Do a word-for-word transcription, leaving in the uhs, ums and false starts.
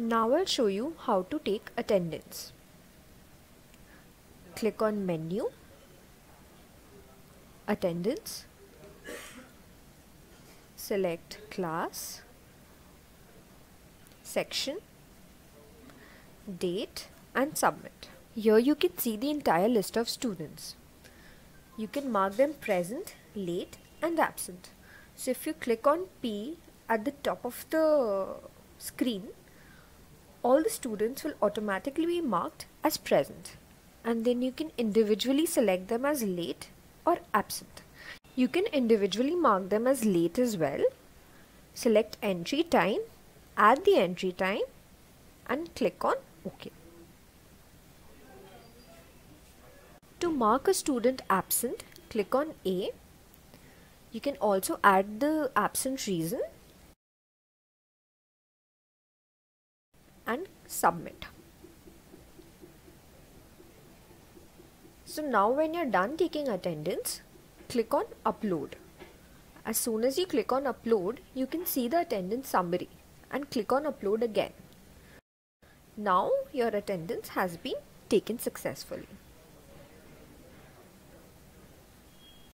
Now I'll show you how to take attendance. Click on Menu, Attendance, select Class, Section, Date and Submit. Here you can see the entire list of students. You can mark them present, late and absent. So if you click on P at the top of the screen, all the students will automatically be marked as present, and then you can individually select them as late or absent. You can individually mark them as late as well. Select entry time, add the entry time and click on OK. To mark a student absent, click on A. You can also add the absent reason and submit. So now when you're done taking attendance, click on Upload. As soon as you click on Upload, you can see the attendance summary and click on Upload again. Now your attendance has been taken successfully.